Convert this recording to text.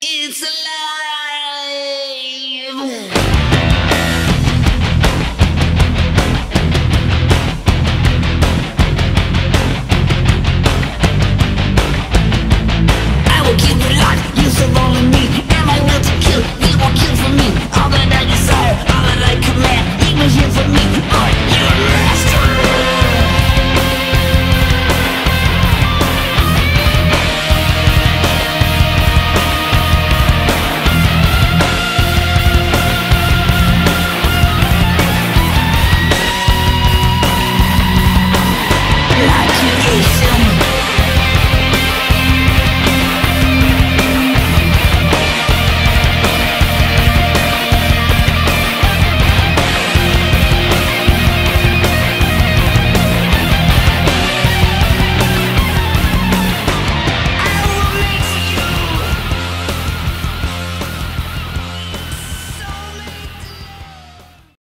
It's alive.